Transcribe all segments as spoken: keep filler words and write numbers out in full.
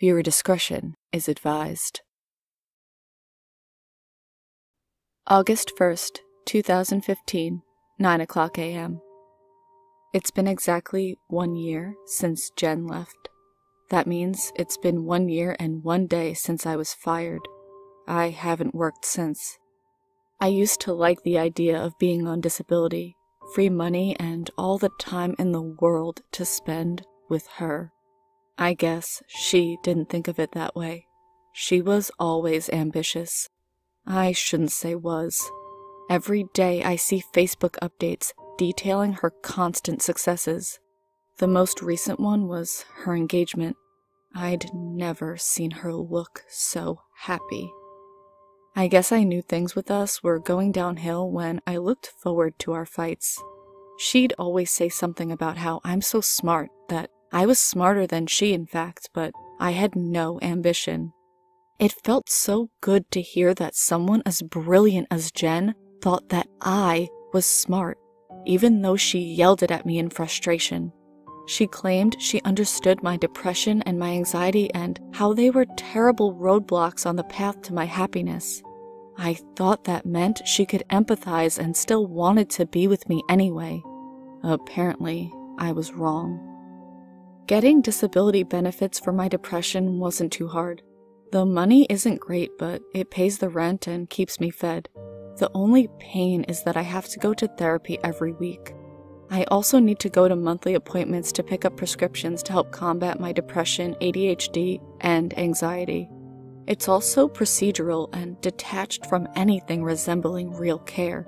Viewer discretion is advised. August first, two thousand fifteen, nine o'clock a m It's been exactly one year since Jen left. That means it's been one year and one day since I was fired. I haven't worked since. I used to like the idea of being on disability, free money, and all the time in the world to spend with her. I guess she didn't think of it that way. She was always ambitious. I shouldn't say was. Every day I see Facebook updates detailing her constant successes. The most recent one was her engagement. I'd never seen her look so happy. I guess I knew things with us were going downhill when I looked forward to our fights. She'd always say something about how I'm so smart, that I was smarter than she, in fact, but I had no ambition. It felt so good to hear that someone as brilliant as Jen thought that I was smart, even though she yelled it at me in frustration. She claimed she understood my depression and my anxiety and how they were terrible roadblocks on the path to my happiness. I thought that meant she could empathize and still wanted to be with me anyway. Apparently, I was wrong. Getting disability benefits for my depression wasn't too hard. The money isn't great, but it pays the rent and keeps me fed. The only pain is that I have to go to therapy every week. I also need to go to monthly appointments to pick up prescriptions to help combat my depression, A D H D, and anxiety. It's also procedural and detached from anything resembling real care.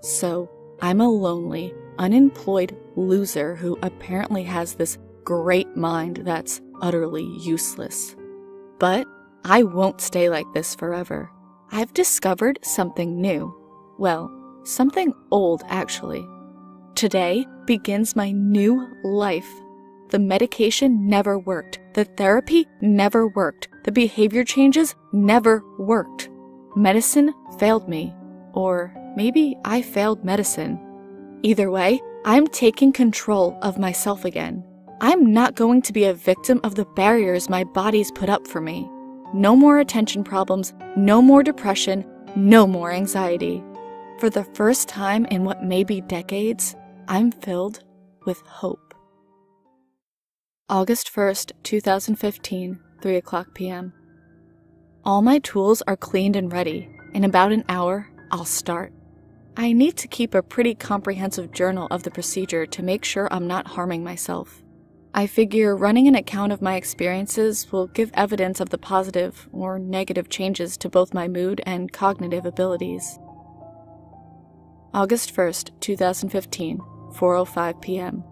So, I'm a lonely, unemployed loser who apparently has this great mind that's utterly useless. But I won't stay like this forever. I've discovered something new. Well, something old, actually. Today begins my new life. The medication never worked. The therapy never worked. The behavior changes never worked. Medicine failed me. Or maybe I failed medicine. Either way, I'm taking control of myself again. I'm not going to be a victim of the barriers my body's put up for me. No more attention problems, no more depression, no more anxiety. For the first time in what may be decades, I'm filled with hope. August first, two thousand fifteen, three o'clock p m All my tools are cleaned and ready. In about an hour, I'll start. I need to keep a pretty comprehensive journal of the procedure to make sure I'm not harming myself. I figure running an account of my experiences will give evidence of the positive or negative changes to both my mood and cognitive abilities. August first, two thousand fifteen, four oh five p m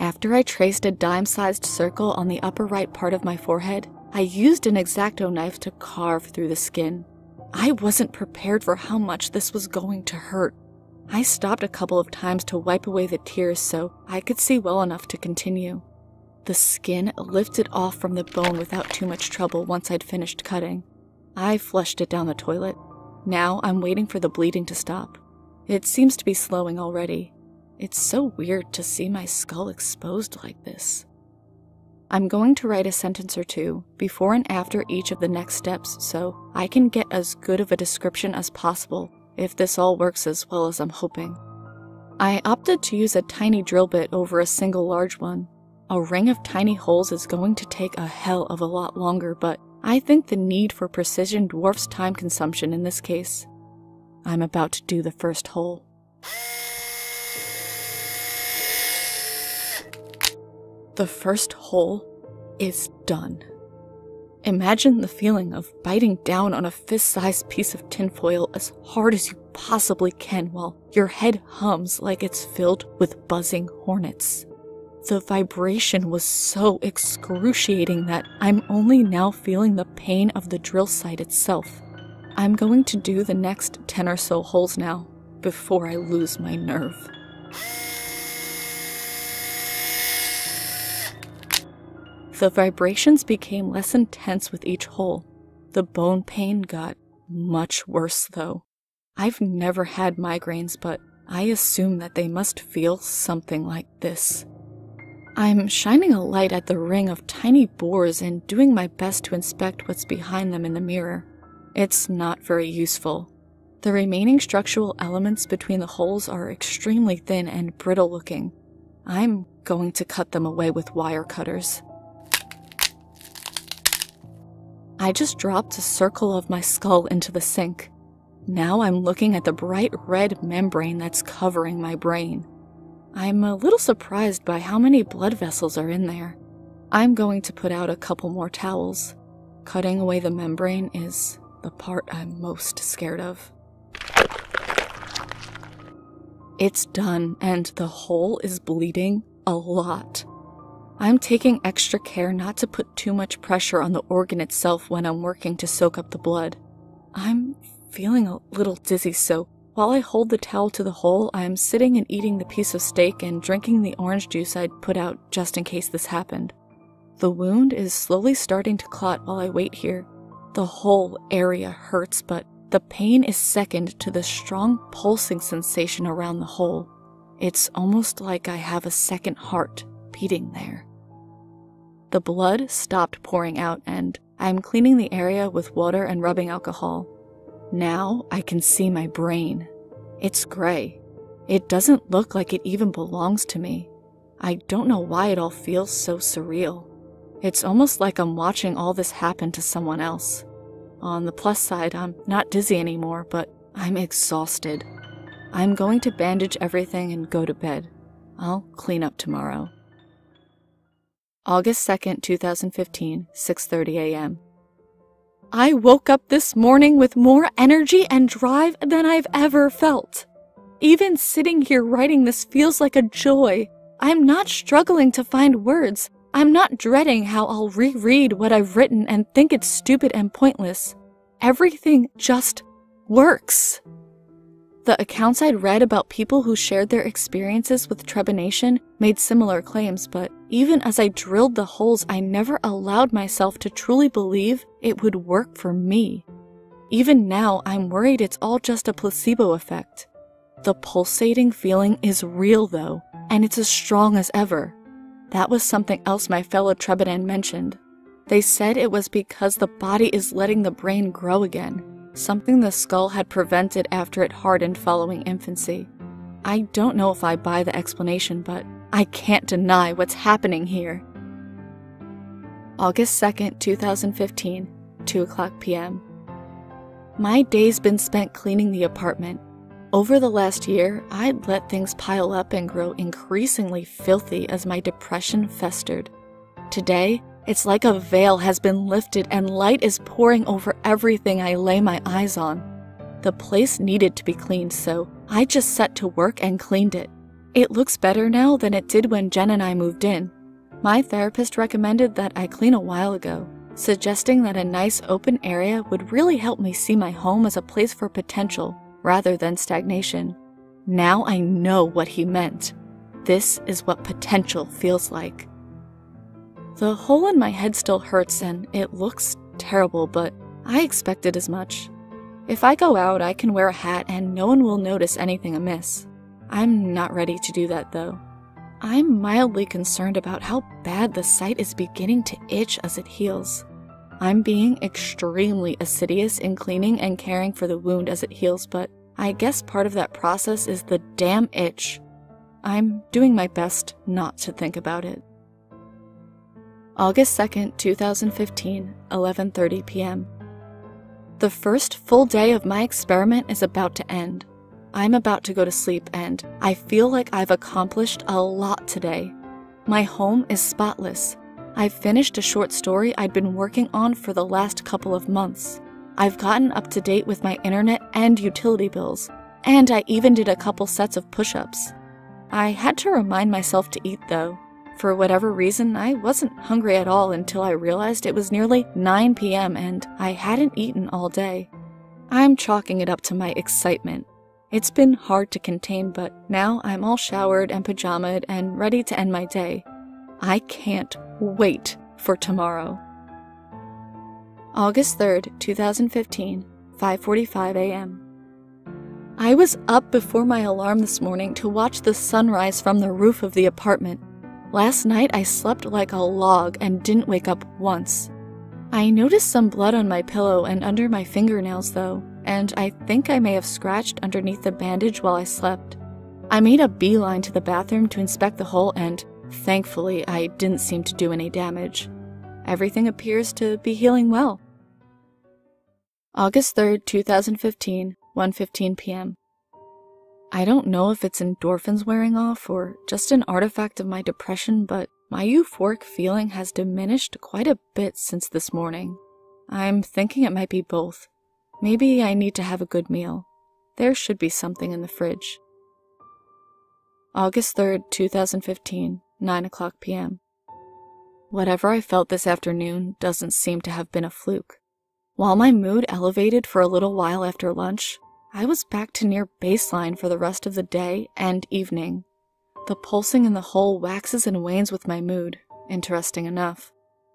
After I traced a dime-sized circle on the upper right part of my forehead, I used an X-Acto knife to carve through the skin. I wasn't prepared for how much this was going to hurt. I stopped a couple of times to wipe away the tears so I could see well enough to continue. The skin lifted off from the bone without too much trouble once I'd finished cutting. I flushed it down the toilet. Now I'm waiting for the bleeding to stop. It seems to be slowing already. It's so weird to see my skull exposed like this. I'm going to write a sentence or two before and after each of the next steps so I can get as good of a description as possible if this all works as well as I'm hoping. I opted to use a tiny drill bit over a single large one. A ring of tiny holes is going to take a hell of a lot longer, but I think the need for precision dwarfs time consumption in this case. I'm about to do the first hole. The first hole is done. Imagine the feeling of biting down on a fist-sized piece of tinfoil as hard as you possibly can while your head hums like it's filled with buzzing hornets. The vibration was so excruciating that I'm only now feeling the pain of the drill site itself. I'm going to do the next ten or so holes now, before I lose my nerve. The vibrations became less intense with each hole. The bone pain got much worse, though. I've never had migraines, but I assume that they must feel something like this. I'm shining a light at the ring of tiny boars and doing my best to inspect what's behind them in the mirror. It's not very useful. The remaining structural elements between the holes are extremely thin and brittle looking. I'm going to cut them away with wire cutters. I just dropped a circle of my skull into the sink. Now I'm looking at the bright red membrane that's covering my brain. I'm a little surprised by how many blood vessels are in there. I'm going to put out a couple more towels. Cutting away the membrane is the part I'm most scared of. It's done, and the hole is bleeding a lot. I'm taking extra care not to put too much pressure on the organ itself when I'm working to soak up the blood. I'm feeling a little dizzy, so while I hold the towel to the hole, I'm sitting and eating the piece of steak and drinking the orange juice I'd put out just in case this happened. The wound is slowly starting to clot while I wait here. The whole area hurts, but the pain is second to the strong pulsing sensation around the hole. It's almost like I have a second heart beating there. The blood stopped pouring out, and I'm cleaning the area with water and rubbing alcohol. Now I can see my brain. It's gray. It doesn't look like it even belongs to me. I don't know why it all feels so surreal. It's almost like I'm watching all this happen to someone else. On the plus side, I'm not dizzy anymore, but I'm exhausted. I'm going to bandage everything and go to bed. I'll clean up tomorrow. August second, two thousand fifteen, six thirty a m I woke up this morning with more energy and drive than I've ever felt. Even sitting here writing this feels like a joy. I'm not struggling to find words. I'm not dreading how I'll reread what I've written and think it's stupid and pointless. Everything just works. The accounts I'd read about people who shared their experiences with trepanation made similar claims, but even as I drilled the holes, I never allowed myself to truly believe it would work for me. Even now, I'm worried it's all just a placebo effect. The pulsating feeling is real, though, and it's as strong as ever. That was something else my fellow trepanan mentioned. They said it was because the body is letting the brain grow again, something the skull had prevented after it hardened following infancy. I don't know if I buy the explanation, but I can't deny what's happening here. August second, two thousand fifteen, two o'clock p m My day's been spent cleaning the apartment. Over the last year, I'd let things pile up and grow increasingly filthy as my depression festered. Today, it's like a veil has been lifted and light is pouring over everything I lay my eyes on. The place needed to be cleaned, so I just set to work and cleaned it. It looks better now than it did when Jen and I moved in. My therapist recommended that I clean a while ago, suggesting that a nice open area would really help me see my home as a place for potential rather than stagnation. Now I know what he meant. This is what potential feels like. The hole in my head still hurts and it looks terrible, but I expected as much. If I go out, I can wear a hat and no one will notice anything amiss. I'm not ready to do that, though. I'm mildly concerned about how bad the site is beginning to itch as it heals. I'm being extremely assiduous in cleaning and caring for the wound as it heals, but I guess part of that process is the damn itch. I'm doing my best not to think about it. August second, two thousand fifteen, eleven thirty p m The first full day of my experiment is about to end. I'm about to go to sleep, and I feel like I've accomplished a lot today. My home is spotless. I've finished a short story I'd been working on for the last couple of months. I've gotten up to date with my internet and utility bills, and I even did a couple sets of push-ups. I had to remind myself to eat, though. For whatever reason, I wasn't hungry at all until I realized it was nearly nine p m and I hadn't eaten all day. I'm chalking it up to my excitement. It's been hard to contain, but now I'm all showered and pajamaed and ready to end my day. I can't wait for tomorrow. August third, two thousand fifteen, five forty-five a m I was up before my alarm this morning to watch the sunrise from the roof of the apartment. Last night I slept like a log and didn't wake up once. I noticed some blood on my pillow and under my fingernails though, and I think I may have scratched underneath the bandage while I slept. I made a beeline to the bathroom to inspect the hole and, thankfully, I didn't seem to do any damage. Everything appears to be healing well. August third, two thousand fifteen, one fifteen p m I don't know if it's endorphins wearing off or just an artifact of my depression, but my euphoric feeling has diminished quite a bit since this morning. I'm thinking it might be both. Maybe I need to have a good meal. There should be something in the fridge. August third, two thousand fifteen, nine o'clock p m Whatever I felt this afternoon doesn't seem to have been a fluke. While my mood elevated for a little while after lunch, I was back to near baseline for the rest of the day and evening. The pulsing in the hole waxes and wanes with my mood, interesting enough.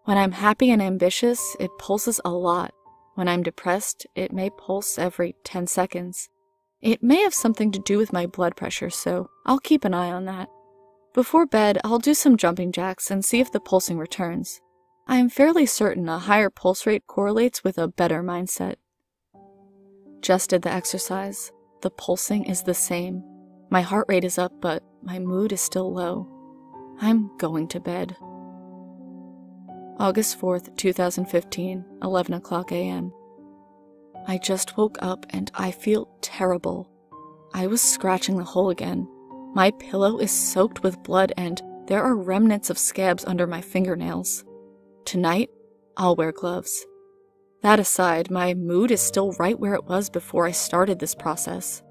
When I'm happy and ambitious, it pulses a lot. When I'm depressed, it may pulse every ten seconds. It may have something to do with my blood pressure, so I'll keep an eye on that. Before bed, I'll do some jumping jacks and see if the pulsing returns. I am fairly certain a higher pulse rate correlates with a better mindset. Just did the exercise. The pulsing is the same. My heart rate is up, but my mood is still low. I'm going to bed. August fourth, two thousand fifteen, eleven o'clock a m I just woke up and I feel terrible. I was scratching the hole again. My pillow is soaked with blood and there are remnants of scabs under my fingernails. Tonight, I'll wear gloves. That aside, my mood is still right where it was before I started this process.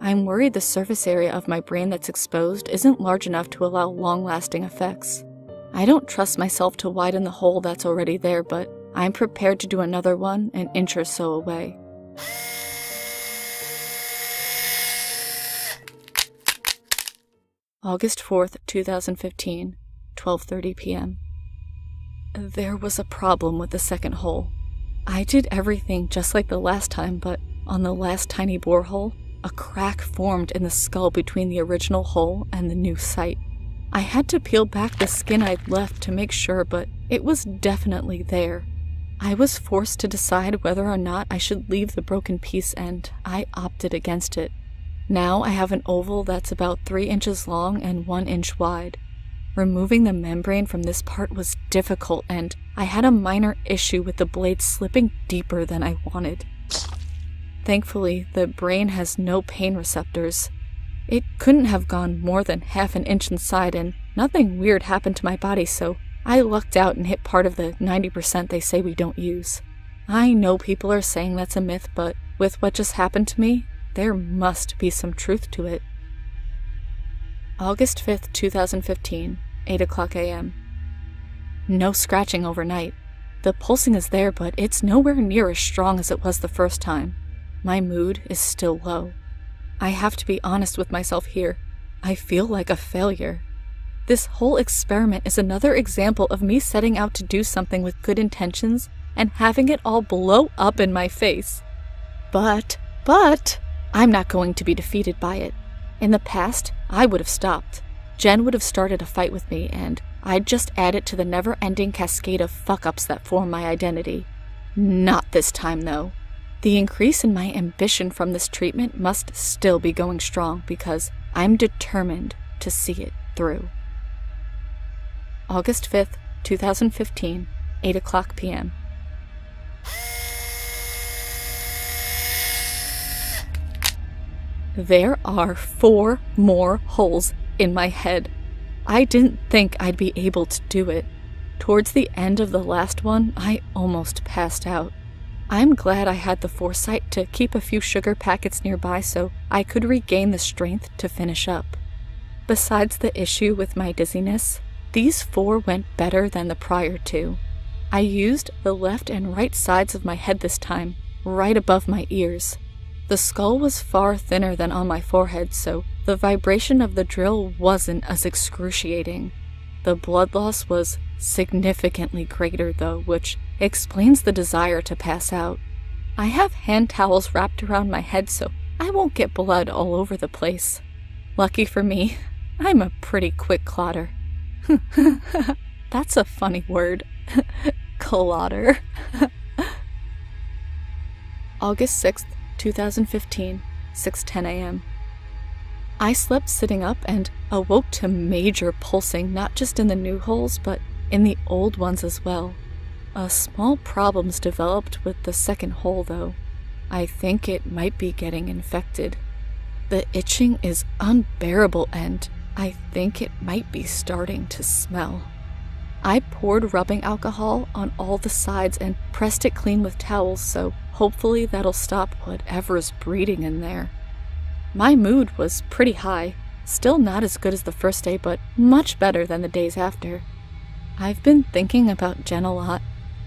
I'm worried the surface area of my brain that's exposed isn't large enough to allow long-lasting effects. I don't trust myself to widen the hole that's already there, but I'm prepared to do another one an inch or so away. August fourth, two thousand fifteen, twelve thirty p m There was a problem with the second hole. I did everything just like the last time, but on the last tiny borehole, a crack formed in the skull between the original hole and the new site. I had to peel back the skin I'd left to make sure, but it was definitely there. I was forced to decide whether or not I should leave the broken piece, and I opted against it. Now I have an oval that's about three inches long and one inch wide. Removing the membrane from this part was difficult, and I had a minor issue with the blade slipping deeper than I wanted. Thankfully, the brain has no pain receptors. It couldn't have gone more than half an inch inside, and nothing weird happened to my body, so I lucked out and hit part of the ninety percent they say we don't use. I know people are saying that's a myth, but with what just happened to me, there must be some truth to it. August fifth, two thousand fifteen, eight o'clock a m No scratching overnight. The pulsing is there, but it's nowhere near as strong as it was the first time. My mood is still low. I have to be honest with myself here. I feel like a failure. This whole experiment is another example of me setting out to do something with good intentions and having it all blow up in my face. But, but, I'm not going to be defeated by it. In the past, I would have stopped. Jen would have started a fight with me, and I'd just add it to the never-ending cascade of fuck-ups that form my identity. Not this time, though. The increase in my ambition from this treatment must still be going strong because I'm determined to see it through. August fifth, two thousand fifteen, eight o'clock p m There are four more holes in my head. I didn't think I'd be able to do it. Towards the end of the last one, I almost passed out. I'm glad I had the foresight to keep a few sugar packets nearby so I could regain the strength to finish up. Besides the issue with my dizziness, these four went better than the prior two. I used the left and right sides of my head this time, right above my ears. The skull was far thinner than on my forehead, so the vibration of the drill wasn't as excruciating. The blood loss was significantly greater, though, which explains the desire to pass out. I have hand towels wrapped around my head so I won't get blood all over the place. Lucky for me, I'm a pretty quick clotter. That's a funny word. Clutter. August sixth, two thousand fifteen, six ten a m I slept sitting up and awoke to major pulsing, not just in the new holes, but in the old ones as well. A small problem's developed with the second hole, though. I think it might be getting infected. The itching is unbearable, and I think it might be starting to smell. I poured rubbing alcohol on all the sides and pressed it clean with towels, so hopefully that'll stop whatever's breeding in there. My mood was pretty high, still not as good as the first day, but much better than the days after. I've been thinking about Jen a lot.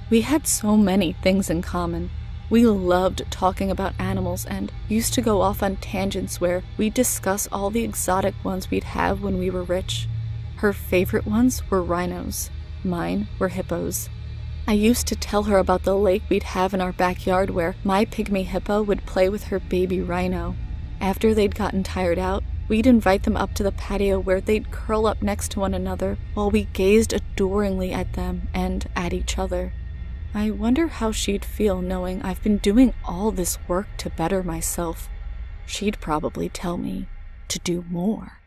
We had so many things in common. We loved talking about animals and used to go off on tangents where we'd discuss all the exotic ones we'd have when we were rich. Her favorite ones were rhinos. Mine were hippos. I used to tell her about the lake we'd have in our backyard where my pygmy hippo would play with her baby rhino. After they'd gotten tired out, we'd invite them up to the patio where they'd curl up next to one another while we gazed adoringly at them and at each other. I wonder how she'd feel knowing I've been doing all this work to better myself. She'd probably tell me to do more.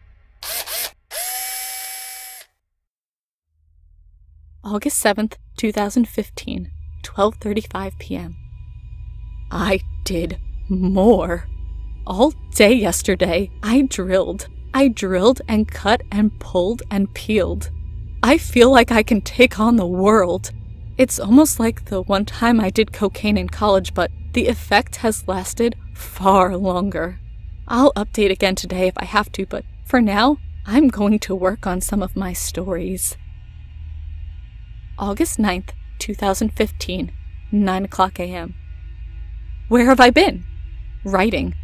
August seventh, two thousand fifteen, twelve thirty-five p m I did more. All day yesterday, I drilled. I drilled and cut and pulled and peeled. I feel like I can take on the world. It's almost like the one time I did cocaine in college, but the effect has lasted far longer. I'll update again today if I have to, but for now, I'm going to work on some of my stories. August ninth, two thousand fifteen, nine o'clock a m Where have I been? Writing.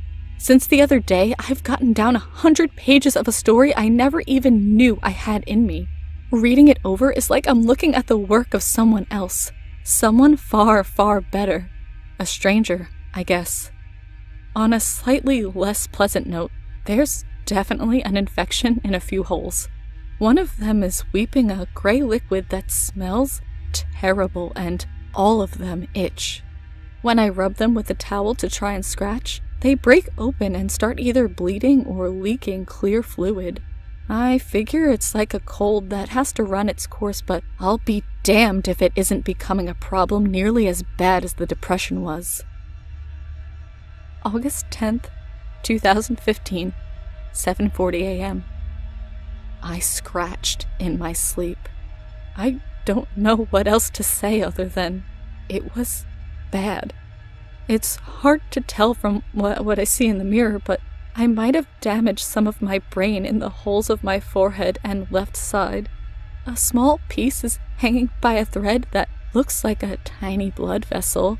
Since the other day, I've gotten down a hundred pages of a story I never even knew I had in me. Reading it over is like I'm looking at the work of someone else. Someone far, far better. A stranger, I guess. On a slightly less pleasant note, there's definitely an infection in a few holes. One of them is weeping a gray liquid that smells terrible, and all of them itch. When I rub them with a towel to try and scratch, they break open and start either bleeding or leaking clear fluid. I figure it's like a cold that has to run its course, but I'll be damned if it isn't becoming a problem nearly as bad as the depression was. August tenth, two thousand fifteen, seven forty a m I scratched in my sleep. I don't know what else to say other than it was bad. It's hard to tell from what, what I see in the mirror, but I might have damaged some of my brain in the holes of my forehead and left side. A small piece is hanging by a thread that looks like a tiny blood vessel.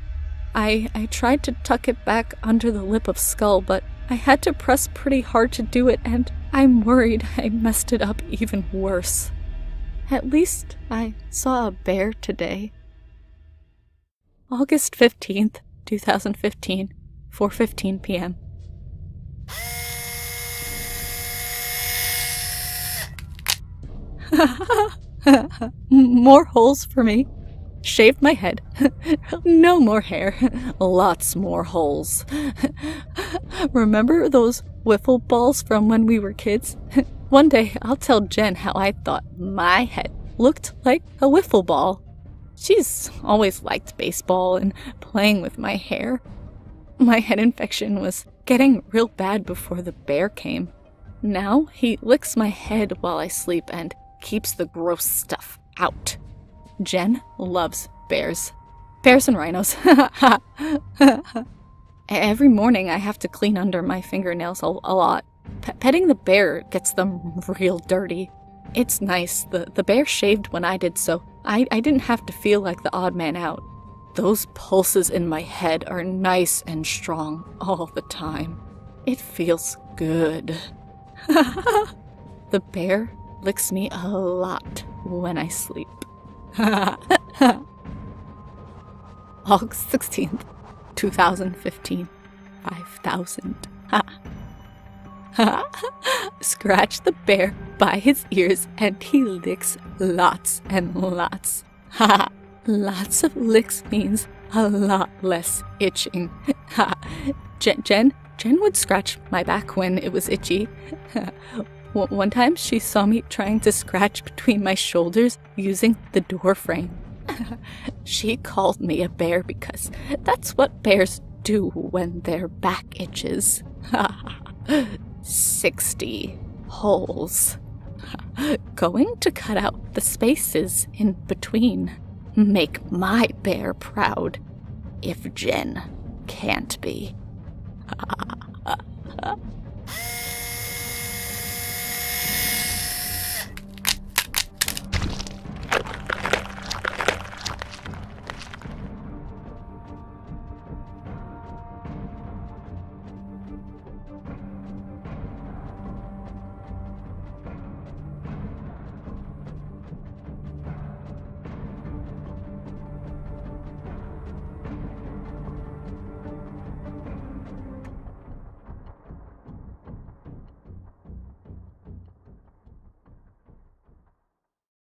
I, I tried to tuck it back under the lip of skull, but I had to press pretty hard to do it, and I'm worried I messed it up even worse. At least I saw a bear today. August fifteenth, two thousand fifteen, four fifteen p m More holes for me. Shaved my head. No more hair. Lots more holes. Remember those wiffle balls from when we were kids? One day I'll tell Jen how I thought my head looked like a wiffle ball. She's always liked baseball and playing with my hair. My head infection was getting real bad before the bear came. Now he licks my head while I sleep and keeps the gross stuff out. Jen loves bears. Bears and rhinos. Every morning I have to clean under my fingernails a, a lot. P petting the bear gets them real dirty. It's nice. The, the bear shaved when I did, so I, I didn't have to feel like the odd man out. Those pulses in my head are nice and strong all the time. It feels good. The bear licks me a lot when I sleep. August sixteenth, two thousand fifteen, five thousand. Scratch the bear by his ears, and he licks lots and lots. Ha! Lots of licks means a lot less itching. Ha! Jen, Jen, Jen would scratch my back when it was itchy. One time she saw me trying to scratch between my shoulders using the door frame. She called me a bear because that's what bears do when their back itches. Sixty holes. Going to cut out the spaces in between. Make my bear proud, if Jen can't be.